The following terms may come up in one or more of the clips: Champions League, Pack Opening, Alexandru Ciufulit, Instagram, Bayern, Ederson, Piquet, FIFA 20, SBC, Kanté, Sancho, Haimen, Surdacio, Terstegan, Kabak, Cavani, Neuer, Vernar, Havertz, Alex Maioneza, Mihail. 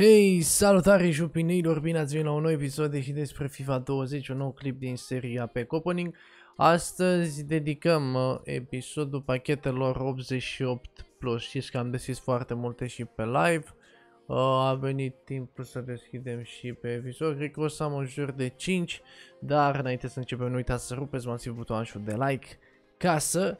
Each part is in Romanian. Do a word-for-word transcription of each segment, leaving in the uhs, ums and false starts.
Hei, salutare jupinilor, bine ați venit la un nou episod de și despre FIFA douăzeci, un nou clip din seria Pack Opening. Astăzi dedicăm episodul pachetelor optzeci și opt plus, știți că am deschis foarte multe și pe live. A venit timpul să deschidem și pe episod, cred că o să am în jur de cinci, dar înainte să începem nu uitați să rupeți masiv butonul de like ca să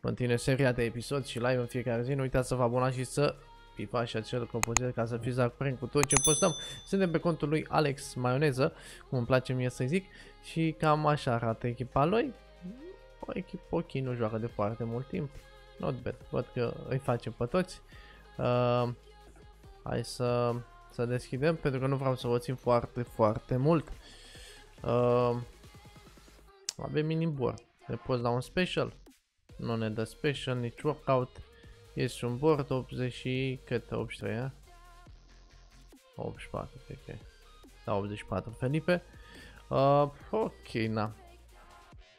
continue seria de episod și live în fiecare zi. Nu uitați să vă abonați și să pipați și acel clopoțel ca să fiți la curent cu tot ce postăm. Suntem pe contul lui Alex Maioneza, cum îmi place mie să zic, și cam așa arată echipa lui. O echipă ok, nu joacă de foarte mult timp, not bad, văd că îi face pe toți. Uh, hai să, să deschidem, pentru că nu vreau să vă țin foarte, foarte mult. Uh, avem mini-board, le poți da un special. Nu ne dă special, nici workout. Este un board optzeci și cât, optzeci și trei, a? optzeci și patru, cred că e. Da, optzeci și patru, Felipe. Uh, ok, na.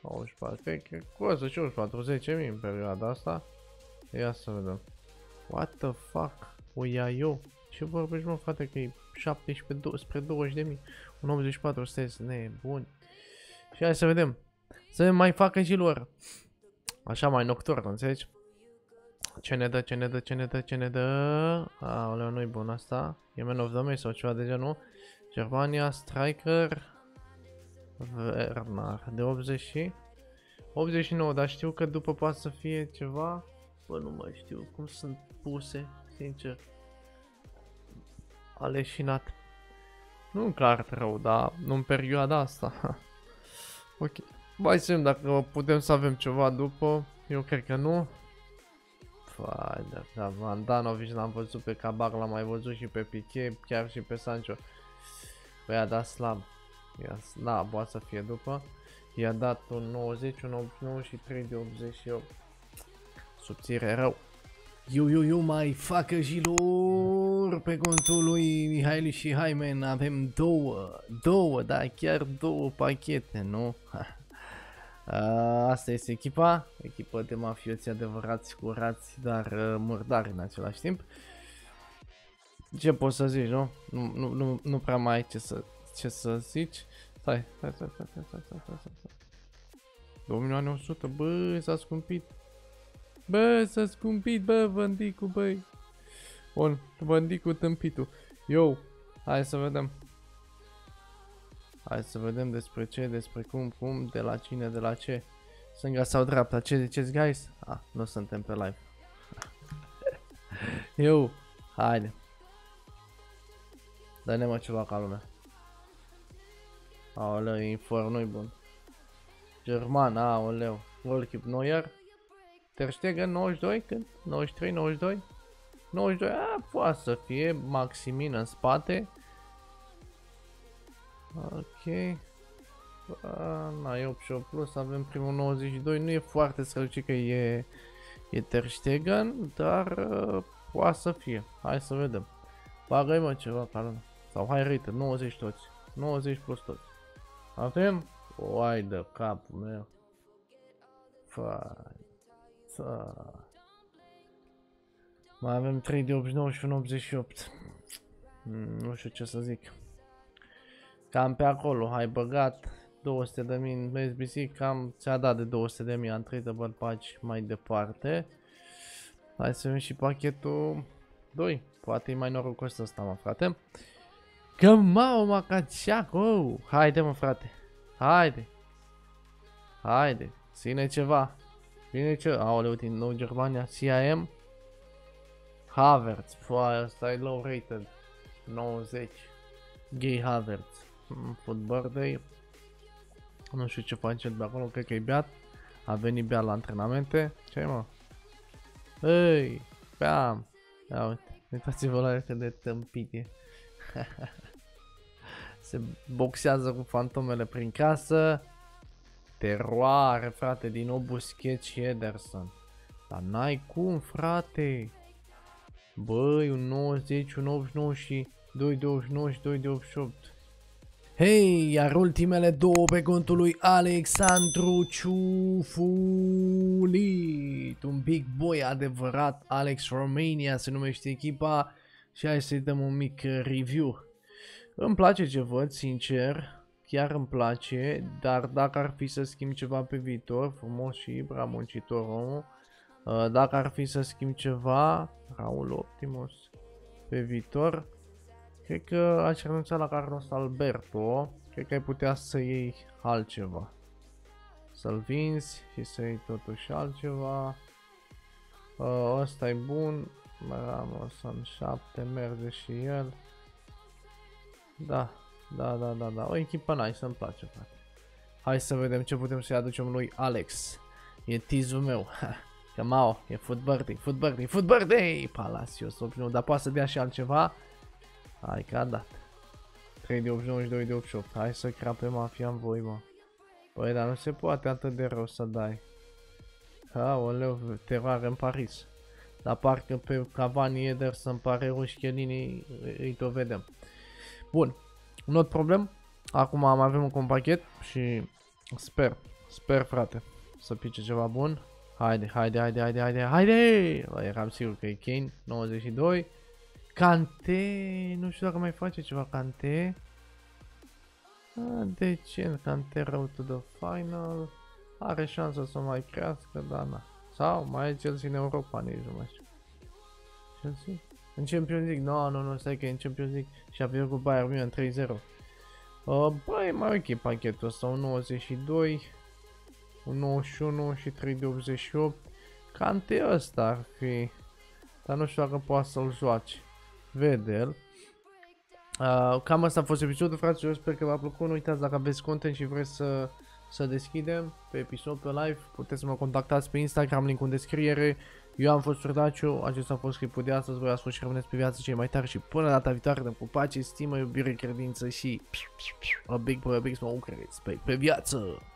optzeci și patru, cred că costă și optzeci și patru, zece mii în perioada asta. Ia să vedem. What the fuck? O ia eu? Ce vorbești, mă, frate, că e șaptesprezece spre douăzeci de mii. Un optzeci și patru stes nebun. Și hai să vedem. Să ne mai facă și lor. Așa mai nocturn, înțelegi? Ce ne dă, ce ne dă, ce ne dă, ce ne dă? Aoleu, nu-i bun asta. E man of the match sau ceva de genul. Germania, striker. Vernar. De optzeci și nouă, dar știu că după poate să fie ceva. Bă, nu mai știu cum sunt puse, sincer. Aleșinat. Nu-mi clar rău, dar nu în perioada asta. Ok. Mai să vedem dacă putem să avem ceva după. Eu cred că nu. Fai, da, da, Vandanovic l-am văzut, pe Kabak l-am mai văzut și pe Piquet, chiar și pe Sancho. Păi a dat slab. Ia slab, poate să fie după. I-a dat un nouăzeci, un optzeci și nouă și trei de optzeci și opt. Subțire rău. Iu, iu, iu, mai facă jilor. Pe contul lui Mihail și Haimen avem două, două, da, chiar două pachete, nu? Asta este echipa, echipă de mafioți adevărați, curați, dar murdari în același timp. Ce poți să zici, nu? Nu, nu, nu, nu prea mai ai ce să, ce să zici. Stai, stai, stai, stai, stai, stai, stai, stai, stai. două milioane o sută, bă, s-a scumpit. Bă, s-a scumpit, bă, Vândicu, băi. Bun, Vândicu tâmpitul. Yo, hai să vedem. Hai să vedem despre ce, despre cum, cum, de la cine, de la ce. Sânga sau dreapta, ce ziceți, guys? Ah, nu suntem pe live. Yo, haide. Dă-ne, mă, ceva ca lumea. Aoleu, inform nu-i bun. German, aoleu. Goalkeep Neuer. Terstegan nouăzeci și doi, când? nouăzeci și trei, nouăzeci și doi? nouăzeci și doi, a, poate să fie Maximin în spate. Ok. Na, e optzeci și opt plus, avem primul nouăzeci și doi, nu e foarte strălucit că e, e Terstegan, dar uh, poate să fie. Hai să vedem. Bagă-i, mă, ceva ca lumea. Sau hai rate, nouăzeci toți. nouăzeci plus toți. Avem? Oai de capul meu. Fai. Mai avem trei de optzeci și nouă și un optzeci și opt. Mm, nu știu ce să zic. Cam pe acolo, ai băgat două sute de mii în S B C, cam ți-a dat de două sute de mii, am trei de bărbaci mai departe. Hai să vedem și pachetul doi, poate e mai norocos ăsta, mă, frate. Că m-au macaciac, oh! Haide, mă, frate, haide, haide, ține ceva. Bine ce? Aoleu, din nou Germania, C I M. Havertz, păi ăsta e low rated, nouăzeci. Gay Havertz, football day. Nu știu ce face de acolo, cred că e beat. A venit beat la antrenamente. Ce-ai, mă? Ei, bam! Ia uite, uitați-vă la cât de tâmpit e. Se boxează cu fantomele prin casă. Teroare, frate, din nou Busquets și Ederson. Dar n-ai cum, frate. Băi, un nouăzeci, un optzeci și nouă și doi de optzeci și nouă și doi de optzeci și opt. Hei, iar ultimele două pe contul lui Alexandru Ciufulit. Un big boy adevărat, Alex Romania se numește echipa. Și hai să-i dăm un mic review. Îmi place ce văd, sincer. Chiar îmi place, dar dacă ar fi să schimb ceva pe viitor, frumos și prea muncitor omul, dacă ar fi să schimb ceva, Raul Optimus, pe viitor, cred că aș renunța la Carlos Alberto, cred că ai putea să iei altceva. Să-l vinzi și să iei totuși altceva. Ăsta e bun, Ramos în șapte, merge și el. Da. Da, da, da, da, o echipă nice, îmi place, frate. Hai să vedem ce putem să-i aducem lui Alex. E tizul meu. Că mao, e footbirdy, footbirdy, footbirdy! Palacios, opt nouă, dar poate să dea și altceva. Hai că a dat. trei de opt nouă și doi de opt opt. Hai să crape mafia în voi, mă. Păi, dar nu se poate atât de rău să dai. Aoleu, teroare în Paris. Dar parcă pe Cavani, Ederson, îmi pare rușchelinii, îi dovedem. Bun. Un alt problem, acum mai avem un pachet și sper, sper frate, să pice ceva bun. Haide, haide, haide, haide, haide, haide! Eram sigur că e Kane, nouăzeci și doi. Kanté, nu știu dacă mai face ceva Kanté. Decent, Kanté road to the final. Are șansa să mai crească, dar na. Sau mai e Chelsea în Europa, nici nu mai știu. Chelsea? În Champions League, no, nu, nu, stai că e în Champions League și a pierdut cu Bayern Milan trei zero. Uh, Băi, mai ok pachetul ăsta, un nouăzeci și doi, un nouăzeci și unu și trei de optzeci și opt. Kanté ăsta ar fi, dar nu știu dacă poate să-l joace. Vede-l. Uh, cam asta a fost episodul, fraților, eu sper că v-a plăcut. Nu uitați, dacă aveți content și vreți să, să deschidem pe episod, pe live, puteți să mă contactați pe Instagram, link în descriere. Eu am fost Surdacio, acesta a fost clipul de astăzi, voi ați fost și rămâneți pe viață cei mai tari și până data viitoare, dăm cu pace, stimă, iubire, credință și a big boy, a big smoke, pe, pe viață!